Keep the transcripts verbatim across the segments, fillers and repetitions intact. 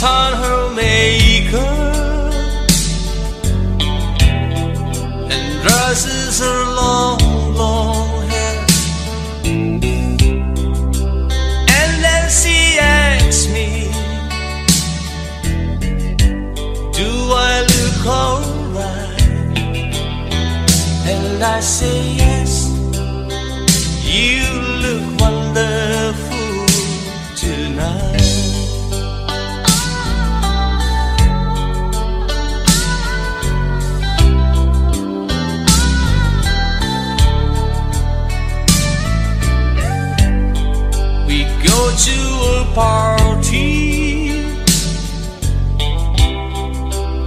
waits on her maker and dresses her long, long hair. And then she asks me, do I look alright? And I say yes, you look wonderful tonight. We go to a party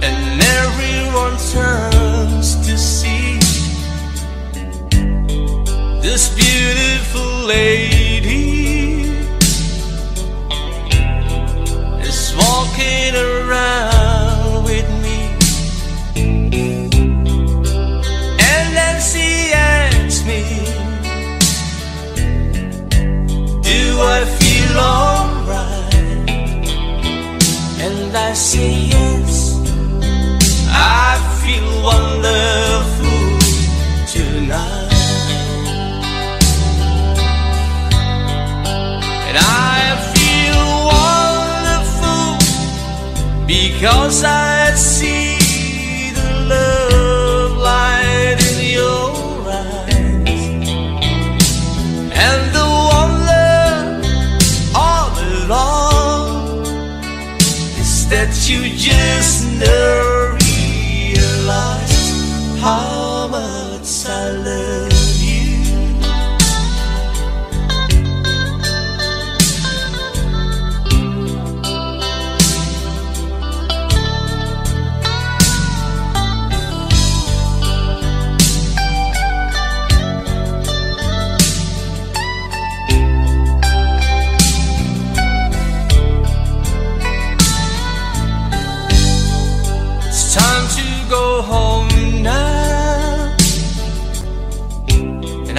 and everyone turns to see this beautiful lady walking around with me. And then she asks me, do I feel alright? And I say yes, I feel wonderful tonight. And I because I see the love light in your eyes and the wonder all along is that you just never realize how much I love you.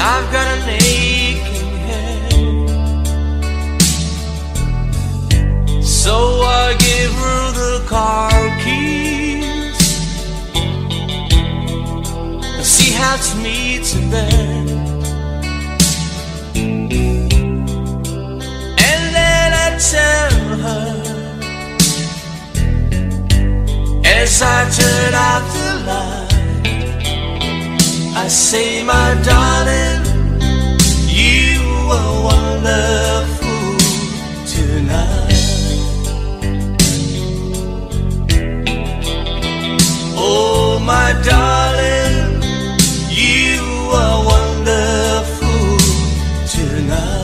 I've got an aching head, so I give her the car keys. She helps me to bed, and then I tell her as I turn out the light, I say, my darling, you are wonderful tonight. Oh, my darling, you are wonderful tonight.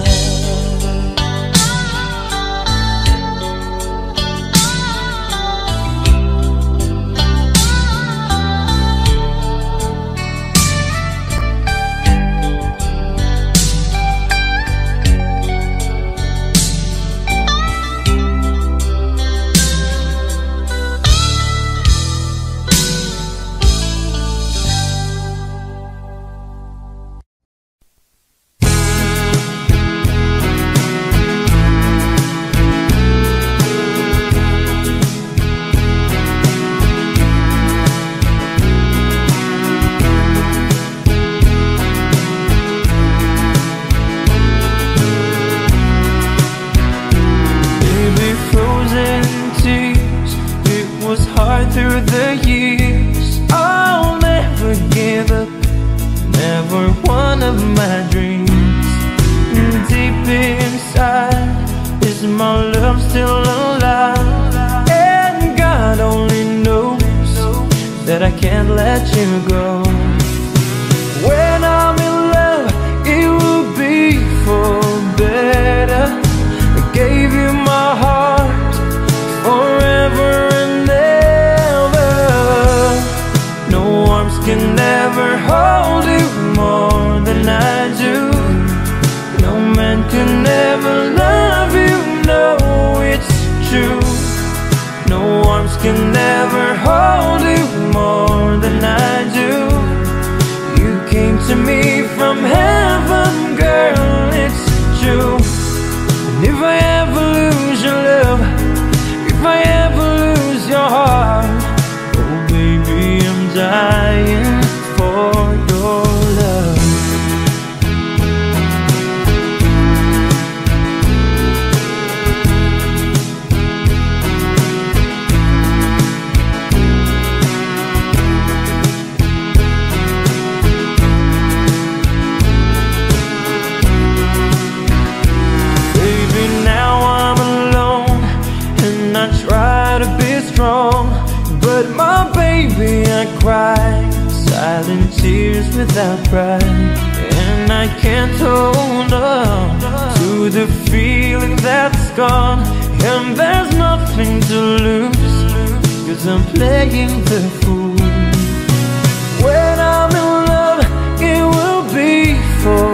If I is without pride, and I can't hold on to the feeling that's gone. And there's nothing to lose, cause I'm playing the fool. When I'm in love, it will be for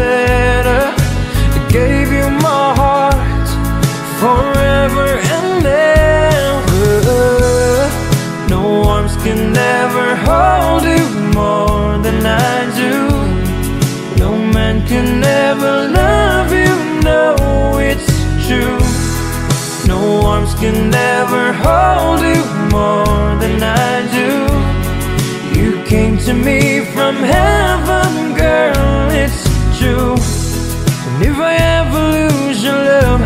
better. I gave you my heart forever and ever. No arms can never hold you more than I do. No man can ever love you, no, it's true. No arms can never hold you more than I do. You came to me from heaven, girl, it's true. And if I ever lose your love,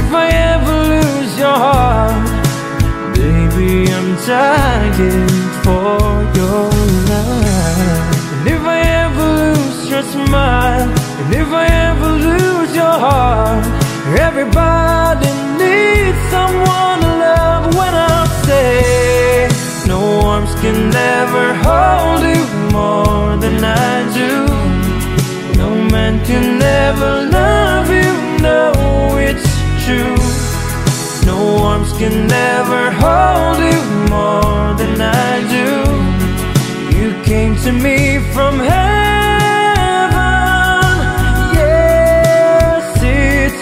if I ever lose your heart, baby, I'm dying for your love. And if I ever lose your smile, and if I ever lose your heart, everybody needs someone to love. When I say no arms can never hold you more than I do, no man can ever love you, no, it's true. No arms can never hold you more than I do. You came to me from heaven, yes, it's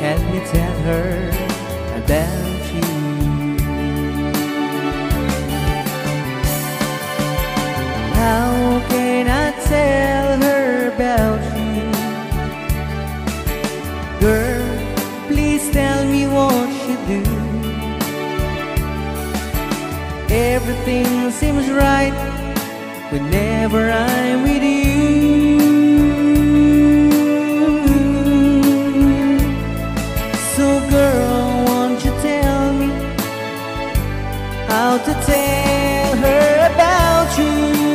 Help me tell her about you. How can I tell her about you? Girl, please tell me what you do. Everything seems right whenever I'm with you. How to tell her about you.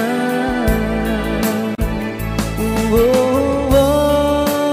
ah, ah, oh, oh, oh, ah, ah, ah.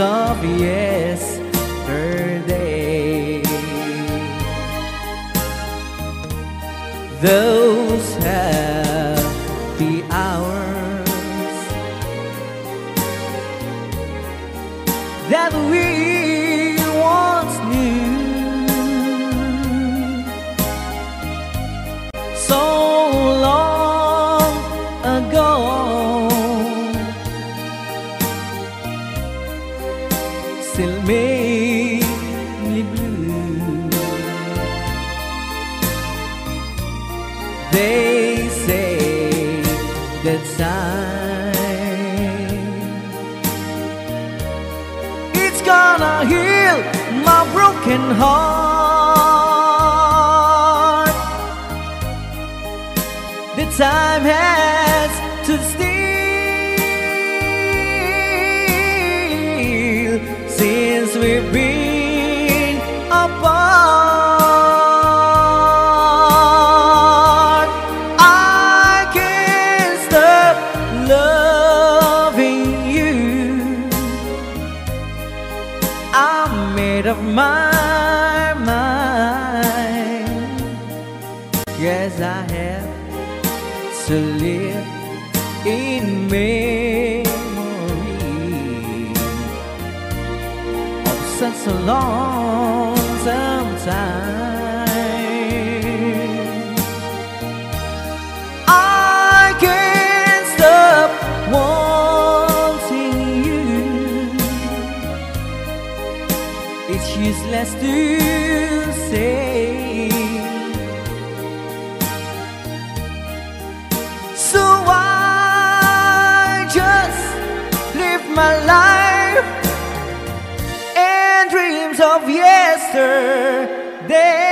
of yesterday. Those happy hours that we once knew so long ago still make me blue. They say that time it's gonna heal my broken heart. The time has to steal since we've been apart. Of my mind, yes, I have to live in memory of such a long time. I can't stop wanting you. It's useless to say, so I just live my life and dreams of yesterday.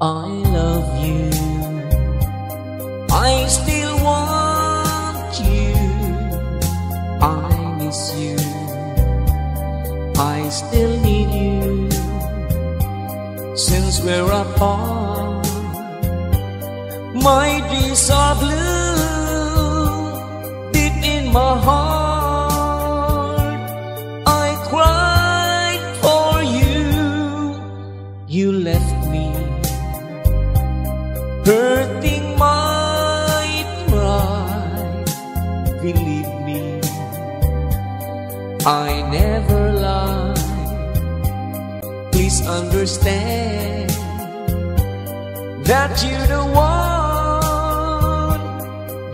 I love you, I still want you, I miss you, I still need you. Since we're apart, my dreams are blue. Deep in my heart, I cried for you. You left me, hurting my pride. Believe me, I never lie. Please understand that you're the one,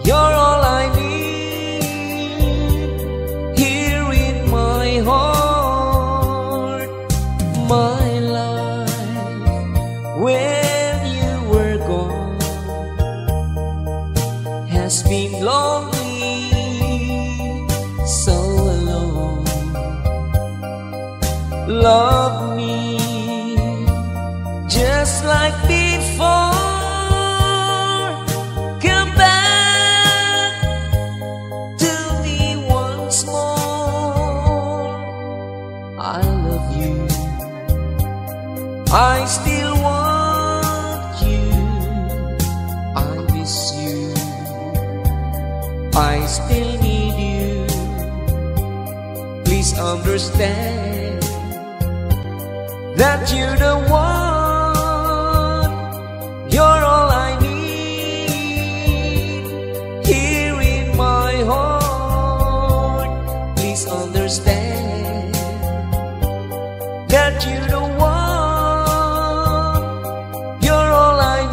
you're all I need. Here in my heart, my life, where has been lonely, so alone. Love me just like before. Come back to me once more. I love you, I still want you, I miss you, I still need you. Please understand that you're the one, you're all I need. Here in my heart, please understand that you're the one, you're all I need.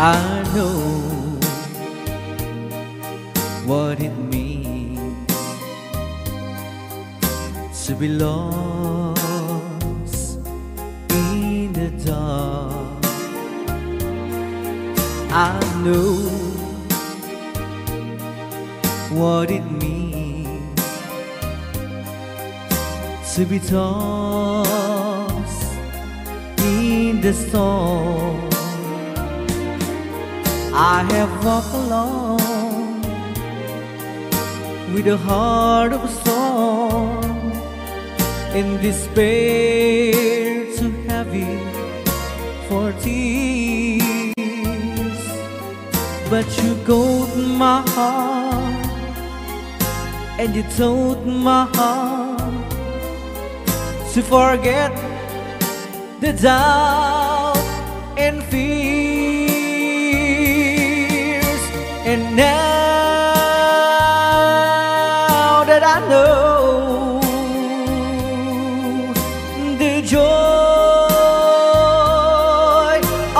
I know what it means to be lost in the dark. I know what it means to be tossed in the storm. I have walked along with a heart of stone, in despair too heavy for tears. But you caught my heart and you told my heart to forget the doubt and fear. And now that I know the joy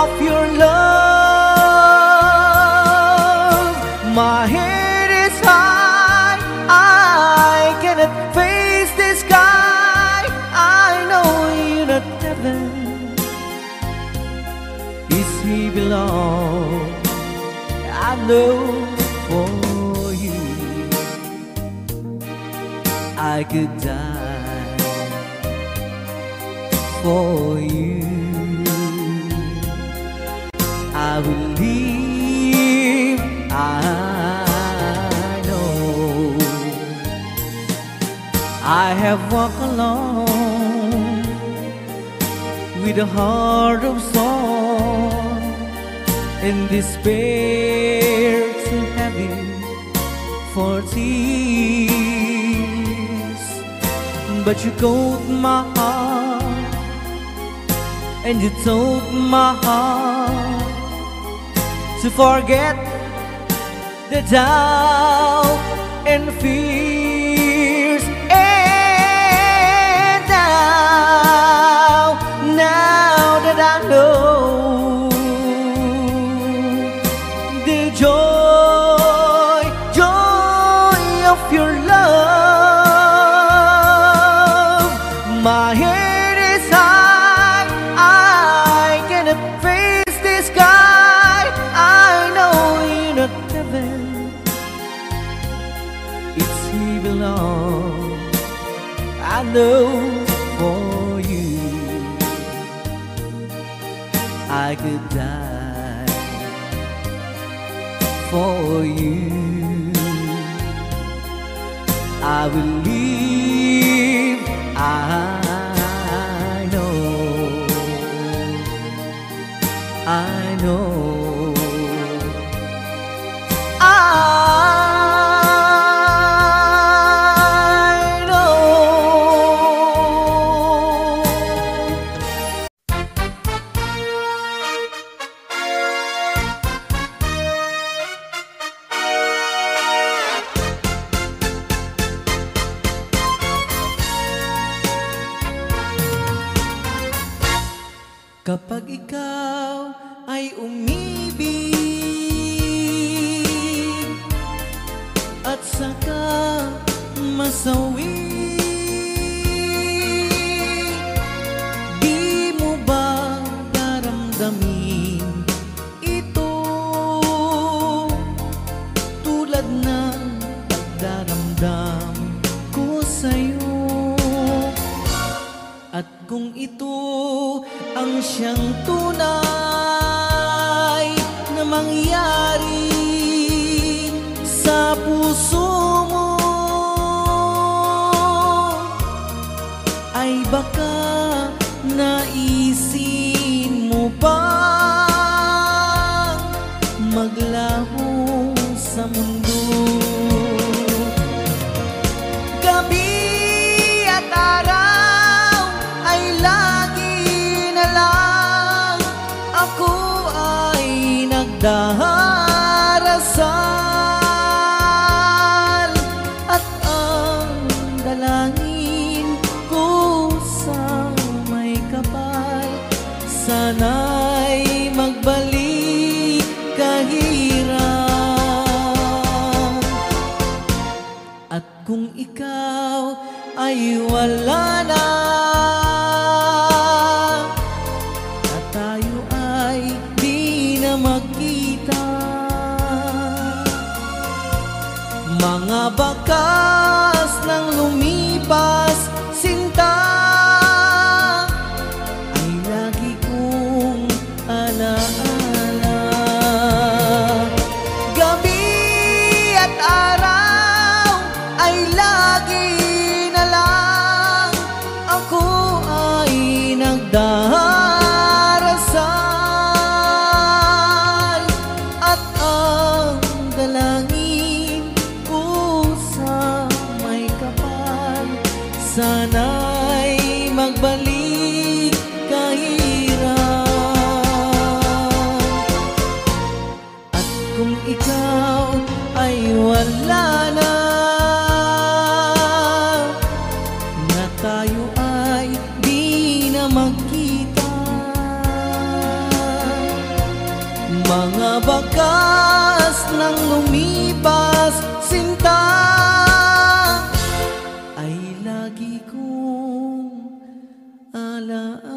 of your love, my head is high, I cannot face the sky. I know you're not heaven, is he belong? I know for you I could die for you. I will leave, I know I have walked alone with a heart of sorrow, in despair too heavy for tears. But you caught my heart and you told my heart to forget the doubt and fears. And now, now that I know joy, joy of your love, my head is high, I cannot face the sky. I know you're not heaven, it's he belong. I know for you I could die for you. I will leave, I know, I know, I know. Kapag ikaw ay umibig at saka masawi, di mo ba naramdamin ito tulad ng pagdaramdam ko sa'yo? At kung ito ang siyang tunay na mangyari sa puso mo, ay baka naisin mo pa maglaho sa mundo. Gabi at araw nagdarasal at ang dalangin ko sa may kapal, sana'y magbalik ikaw ay wala na, at tayo ay di na magkita. Mga bakas ng lumipas, sinta ay lagi kong alaala. Gabi at araw ay lagi na lang ako ay nagdarasal, at ang dalangin ko sa may kapal, sana'y magbalik kahirap. At kung ikaw ay wala na, na tayo ay di na magkita. Mga bakas ng lumipas, sinta ay lagi kong alaala.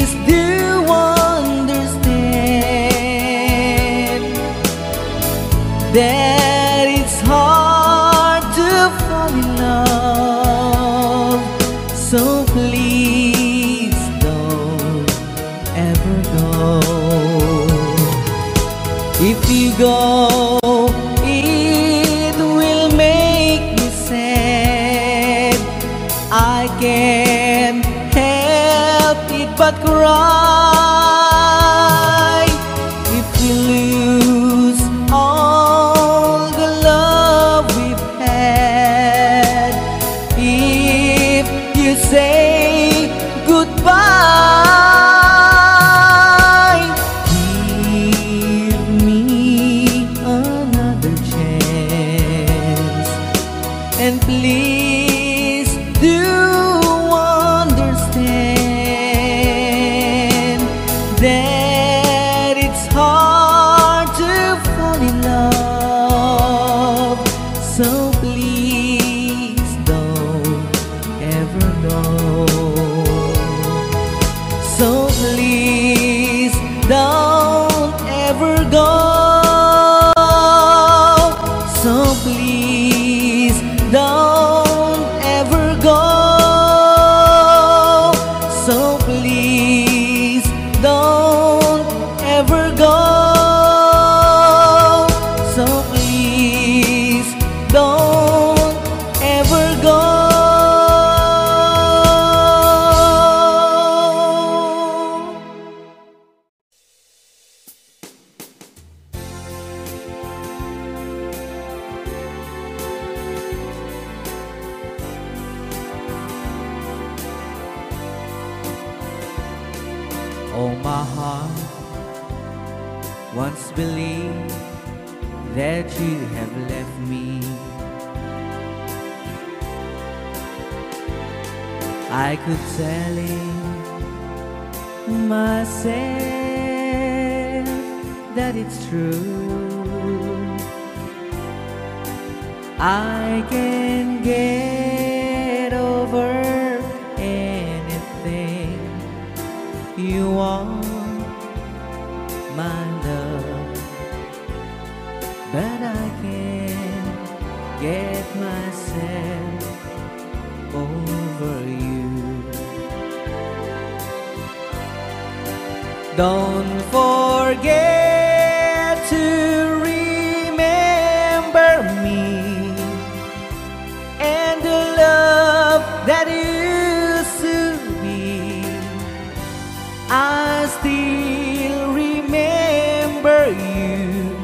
So please don't ever know. Oh, my heart once believed that you have left me. I could tell it myself that it's true. I can get over anything. You are my love, but I can't get myself over you. Don't forget to remember me and the love that used to be. I still remember you.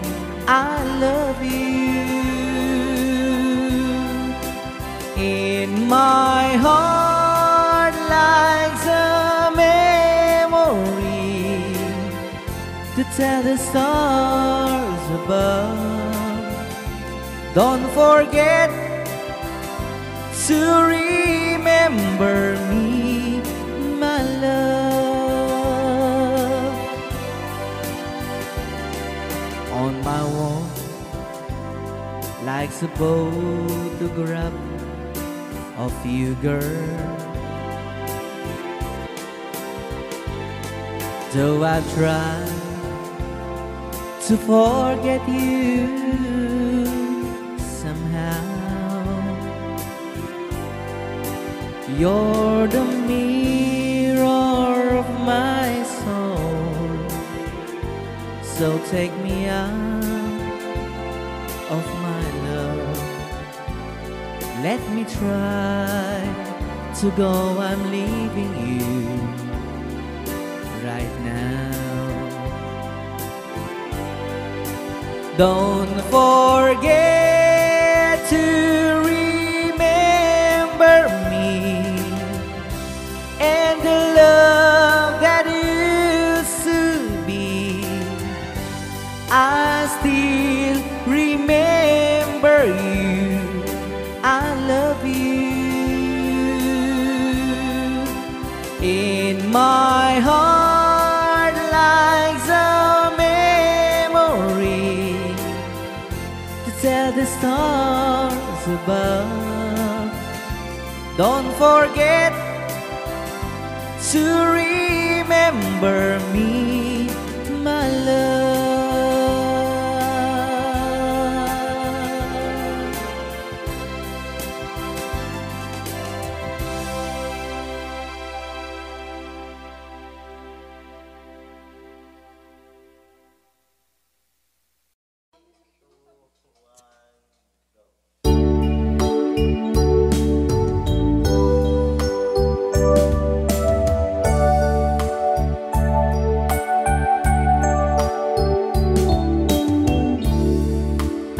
I love you. In my heart lies a memory to tell the stars above. Don't forget to remember me, my love. On my wall lies a photograph of you, girl. Though I've tried to forget you somehow, you're the mirror of my soul. So take me out of my love. Let me try to go. I'm leaving you right now. Don't forget to I still remember you. I love you. In my heart lies a memory to tell the stars above. Don't forget to remember me, my love.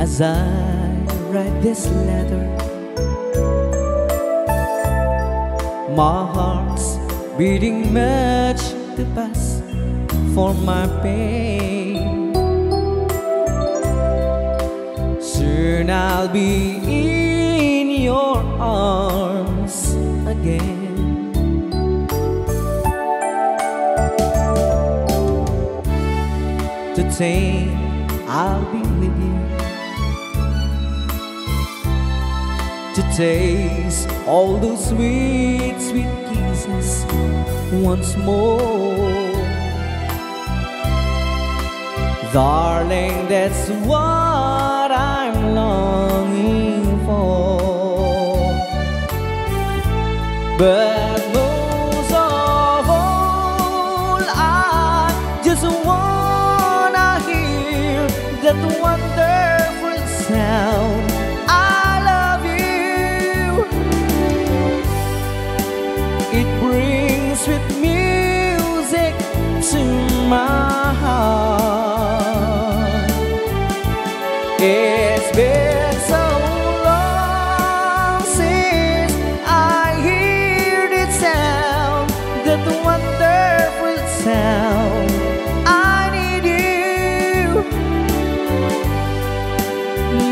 As I write this letter, my heart's beating much the past for my pain. Soon I'll be in your arms again. To think I'll be with you, to taste all those sweet, sweet kisses once more. Darling, that's what I'm longing for. But most of all, I just wanna hear that wonderful sound. With music to my heart. It's been so long since I heard it sound, that wonderful sound. myself. I need you,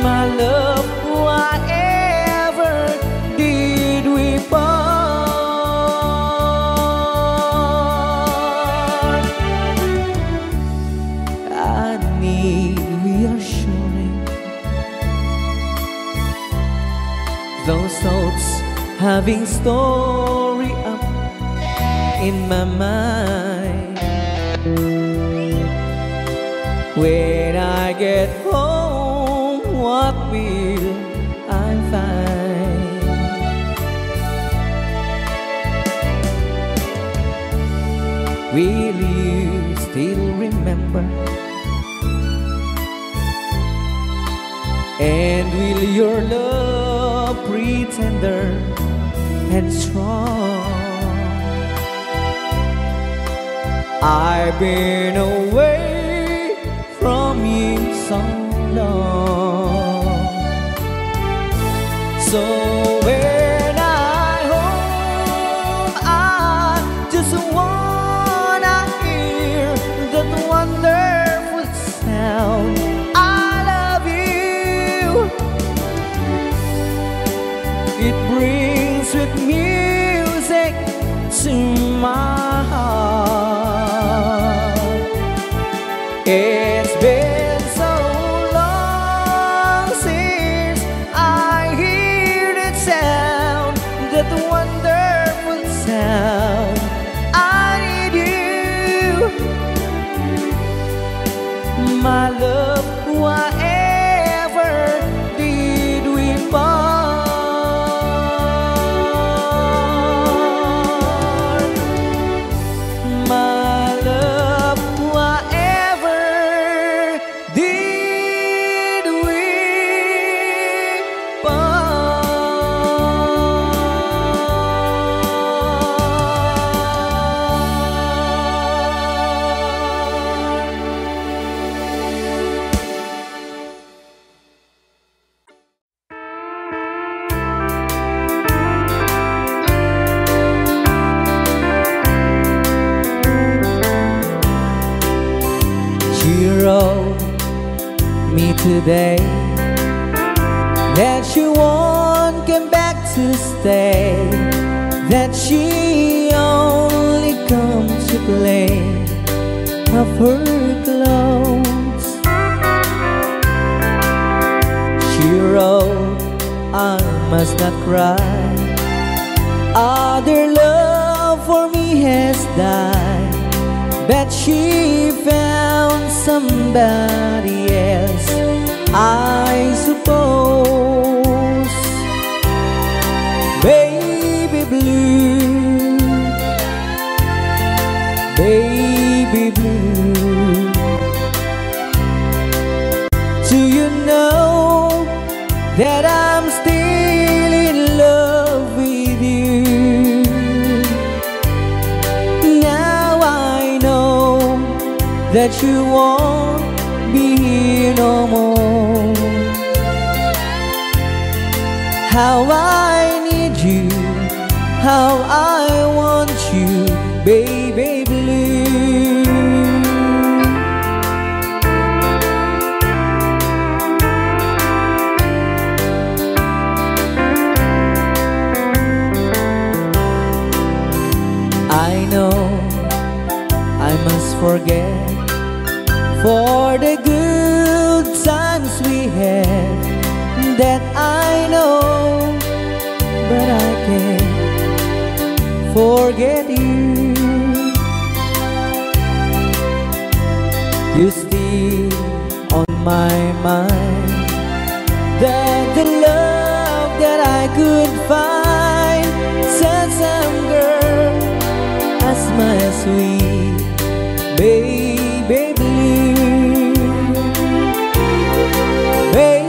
my love. Whatever did we part, I need reassuring. Those thoughts having story up in my mind. When I get home, what will I find? Will you still remember? And will your love be tender and strong? I've been away from you so long. So when I'm home, I just wanna hear that wonderful sound. I love you. It brings sweet music to my heart. It's been so long since I hear that sound, that wonderful sound. I need you, my love. Whatever did we part, my love? Today that she won't come back to stay, that she only comes to play of her clothes. She wrote, I must not cry, other love for me has died, but she found somebody else, I suppose. Baby blue, baby blue, do you know that I'm still in love with you? Now I know that you won't be here no more. How I need you, how I want you, baby blue. I know I must forget for the good times we had, that I know, but I can't forget you. You're still on my mind, that the love that I could find, said some girl as my sweet baby blue, baby.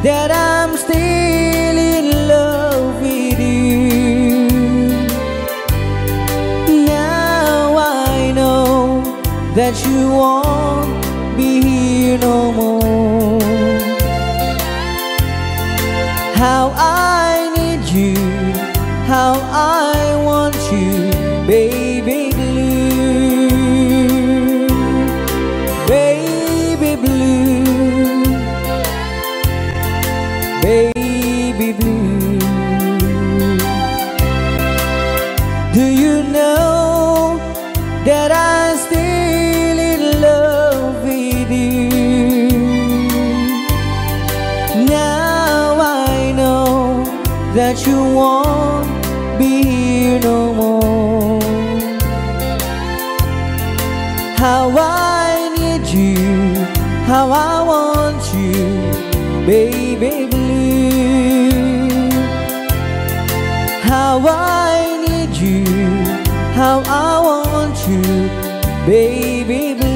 That I'm still in love with you. Now I know that you won't be here no more. How I need you, how I want you, baby blue, baby blue, baby blue. Do you know that I that you won't be here no more. How I need you, how I want you, baby blue. How I need you, how I want you, baby blue.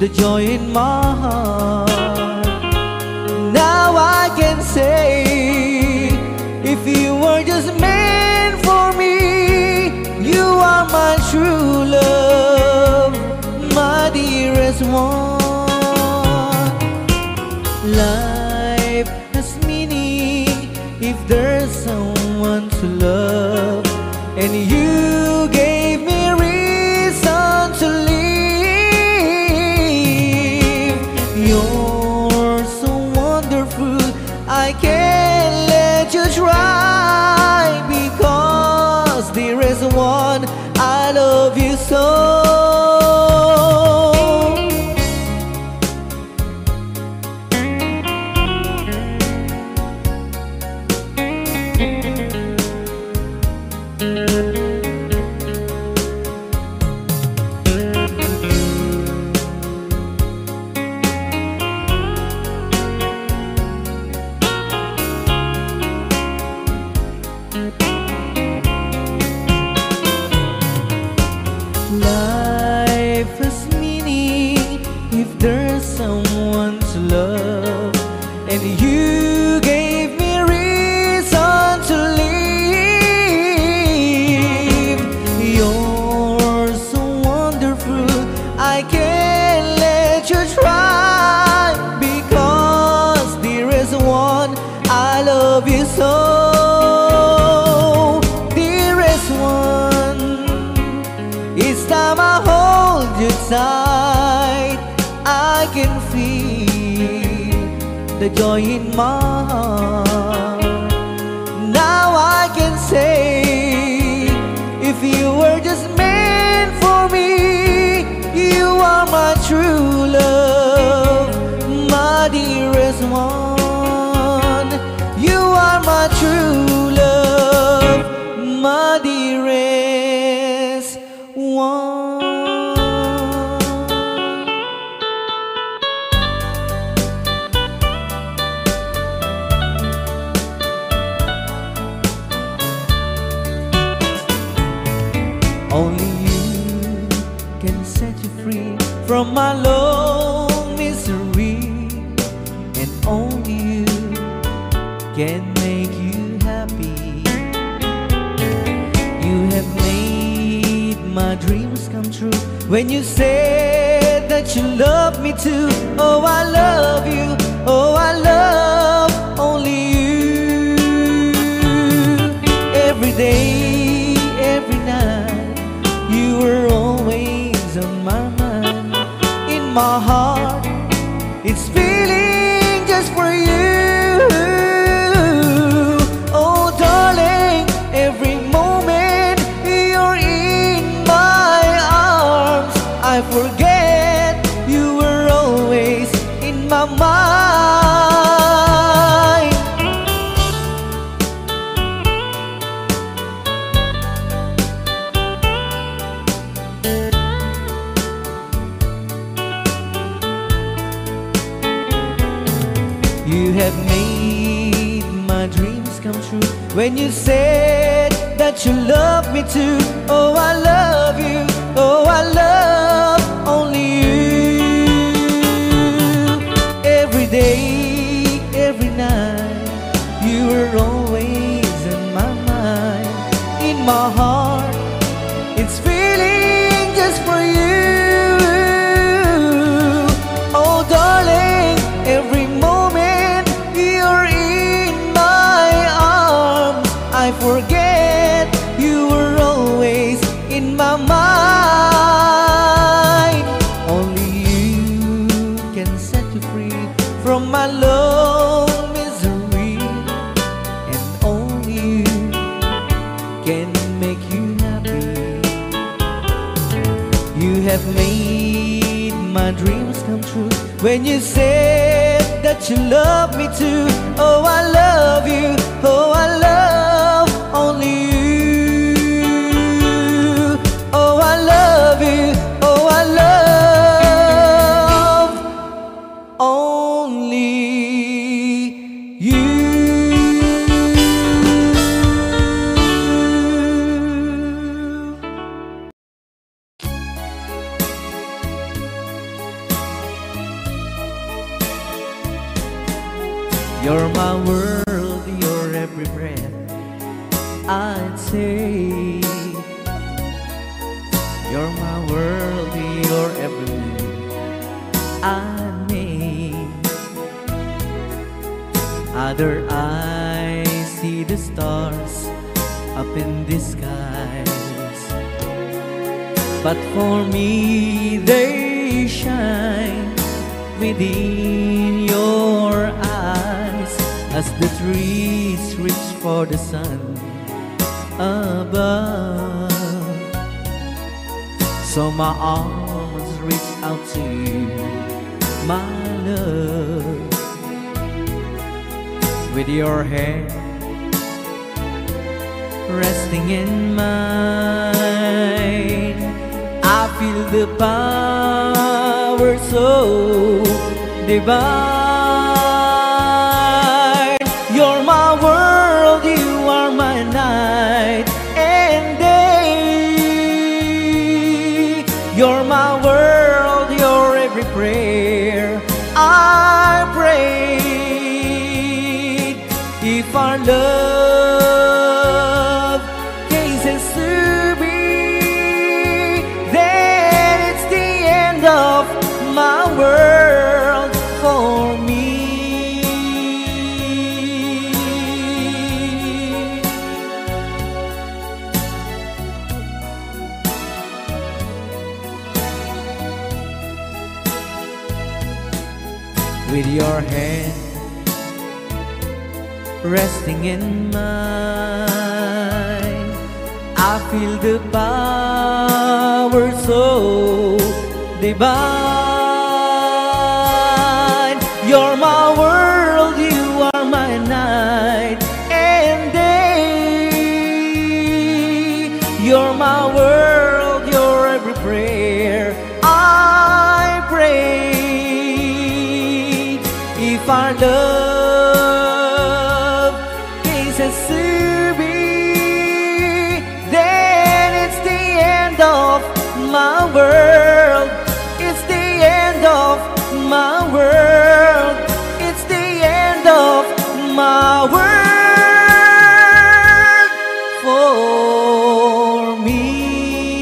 The joy in my heart. Now I can say, if you were just meant for me, you are my true love, my dearest one. Life has meaning if there's someone to love, and you gave me reason to live. I can feel the joy in my heart. Now I can say, if you were just meant for me, you are my true love, my dearest one. You are my true love, my dearest one. From my long misery, and only you can make you happy. You have made my dreams come true when you said that you love me too. Oh, I love you, oh, I love only you. Every day, every night, you were always on my mind. In my heart, it's feeling just for you. Oh darling, every moment you're in my arms, I forget you were always in my mind. You have made my dreams come true when you said that you love me too. Oh, I love you. Oh, I love only you. Every day, every night, you were always in my mind. In my heart, it's feeling just for you. Oh, darling, every moment I forget you were always in my mind. Only you can set me free from my low misery, and only you can make you happy. You have made my dreams come true when you said that you love me too. Oh, I love you. Oh, I love only you. Oh, I love you. Oh, I love only you. You're my world, you're every breath I'd say. You're my world, you're every move I make. Other eyes see the stars up in the skies, but for me they shine within your eyes. As the trees reach for the sun above, so my arms reach out to you, my love. With your hand resting in mine, I feel the power so divine. You're my world, you are my night and day. You're my world, you're every prayer I pray. If our love ceases to be, then it's the end of my world for me. With your hand resting in mine, I feel the power so divine. You're my world, you are my night and day. You're my world, you're every prayer I pray. If our love ceases to be, then it's the end of my world. It's the end of my world. It's the end of my world for me.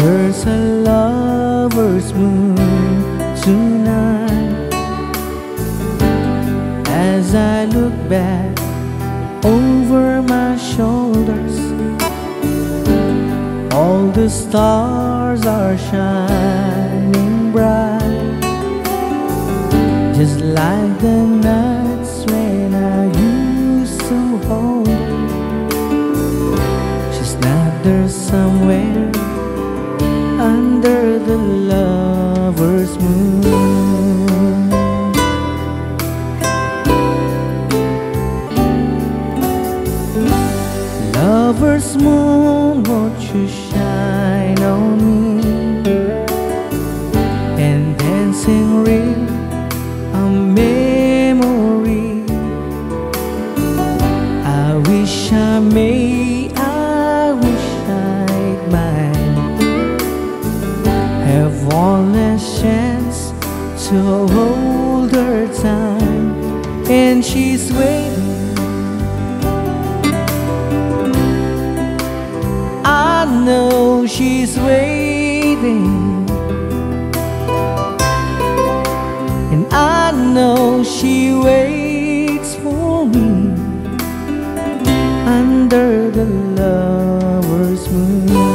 There's a lover's moon tonight. As I look back over my shoulders, all the stars are shining bright, just like the nights when I used to hold. She's not there somewhere under the lover's moon. Lover's moon, won't you shine on me and dancing real a memory. I wish I may, I wish I'd might have one last chance to hold her time. And she's waiting I know she's waiting, and I know she waits for me under the lover's moon.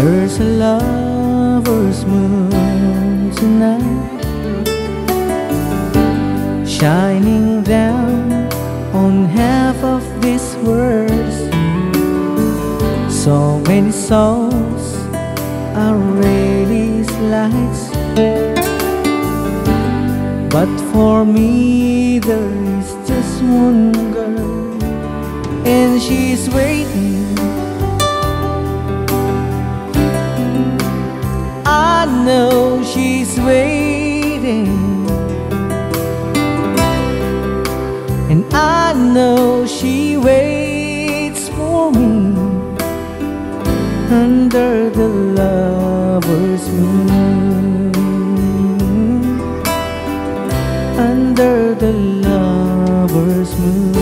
There's a lover's moon tonight, shining down on half of this world. So many souls are released lights, but for me there is just one girl, and she's waiting. I know she's waiting, and I know she waits for me under the lover's moon, under the lover's moon.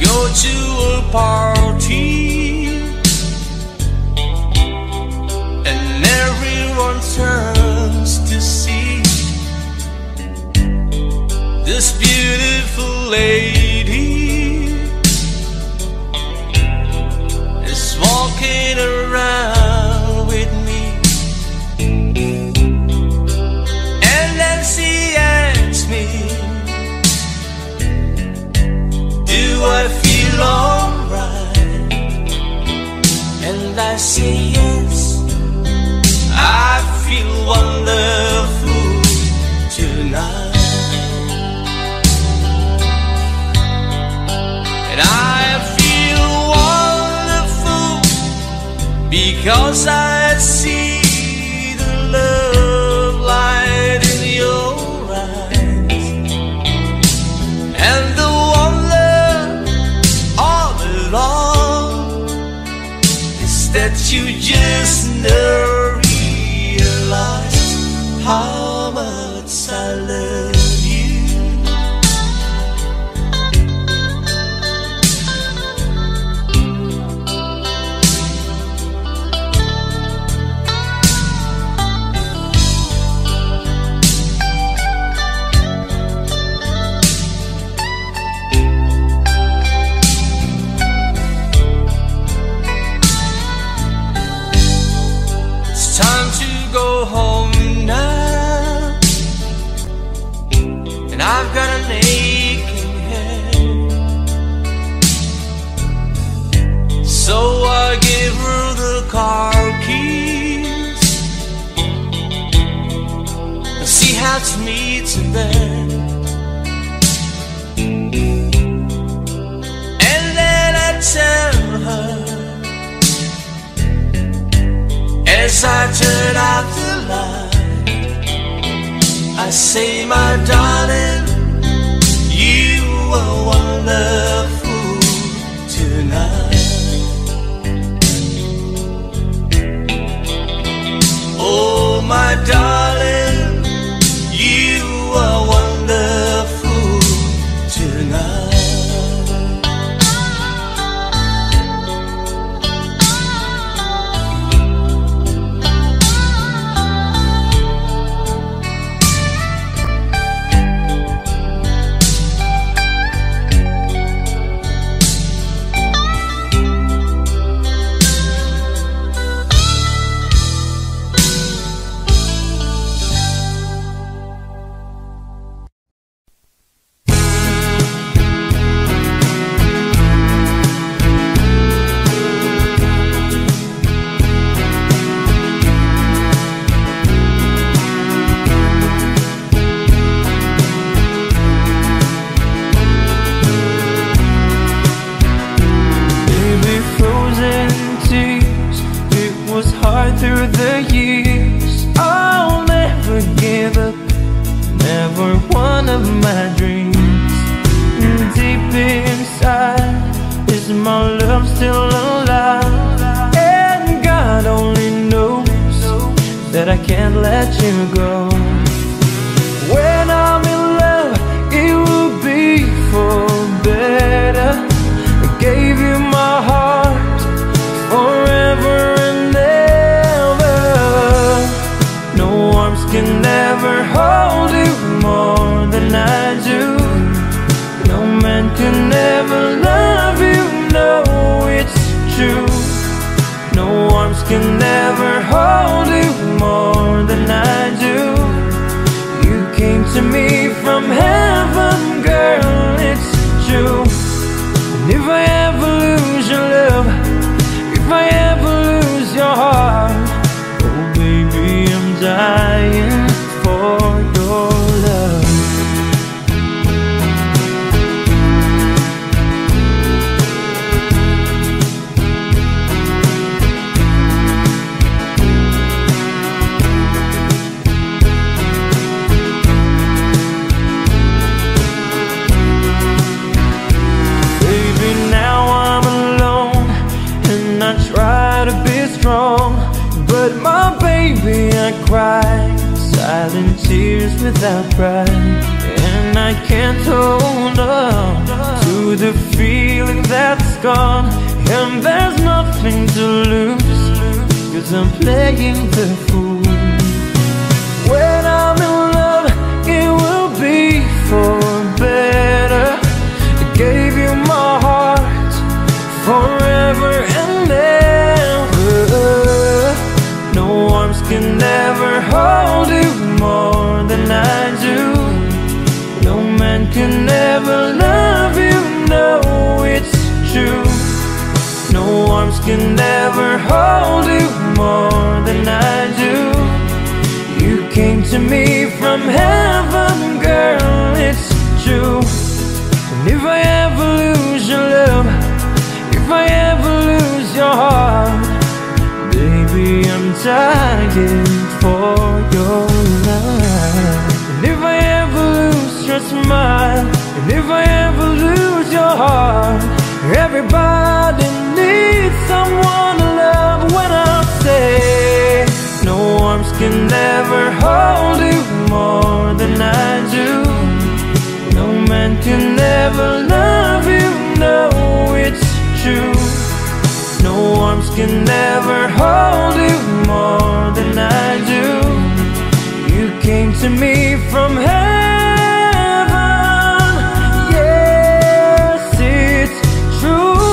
go to a party and everyone turns to see this beautiful lady is walking around with me, and then she asks me, do I feel alright? And I say yes, I feel wonderful tonight. And I feel wonderful because I see the love light in your eyes and the wonder all along is that you just never realize how much I love you. Go home now, and I've got an aching head, so I give her the car keys, and she helps me to bed, and then I tell her as I turn out the light, I say, my darling, you are wonderful tonight. Oh, my darling, you are wonderful tonight. Without pride, and I can't hold on to the feeling. feeling that's gone, and there's nothing to lose, 'cause I'm playing the fool. When I'm in love, it will be for better. I gave you my heart forever and ever. No arms can ever hold you more than I do. No man can ever love you, no, it's true. No arms can ever hold you more than I do. You came to me from heaven, girl, it's true. And if I ever lose your love, if I ever lose your heart, baby, I'm dying for your love. And if I ever lose your smile, and if I ever lose your heart, everybody needs someone to love. When I say no arms can ever hold you more than I do, no man can ever love you, no, it's true. No arms can never hold you more than I do. You came to me from heaven, yes, it's true.